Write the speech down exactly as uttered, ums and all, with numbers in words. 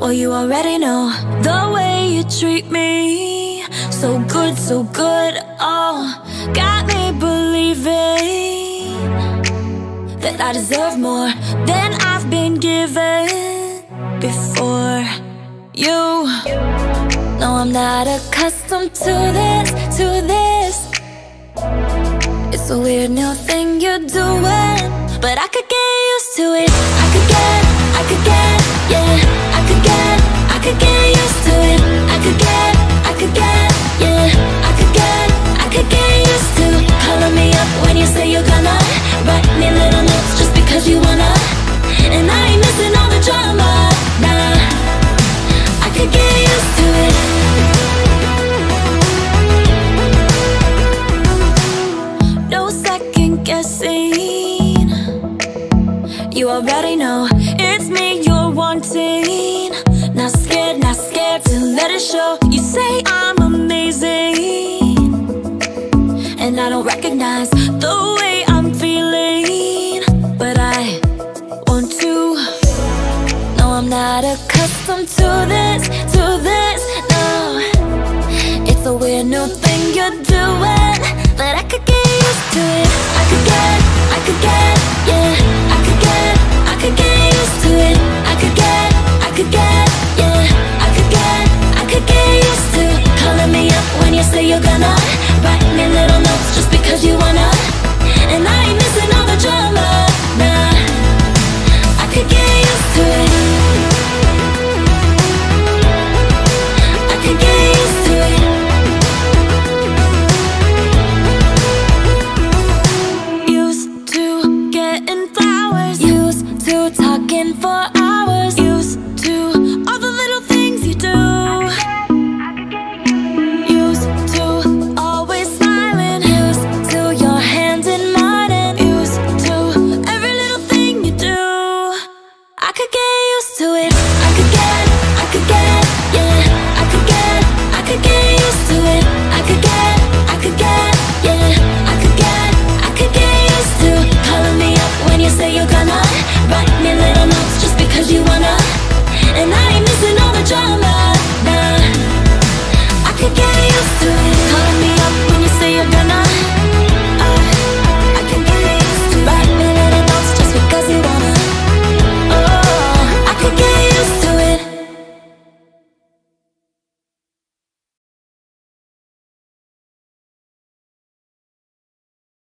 Well, you already know the way you treat me. So good, so good, oh, got me believing that I deserve more than I've been given before you. No, I'm not accustomed to this, to this. It's a weird new thing you're doing, but I could get used to it. I could get, I could get, yeah. I could get, I could get used to it. I could get, I could get, yeah. I could get, I could get used to calling me up when you say you're gonna. Write me little notes just because you wanna. And I ain't missing all the drama, nah. I could get used to it. Guessing. You already know it's me you're wanting. Not scared, not scared to let it show. You say I'm amazing, and I don't recognize the way I'm feeling, but I want to. No, I'm not accustomed to this, to this, no. It's a weird new thing you're doing, but I could get used to it.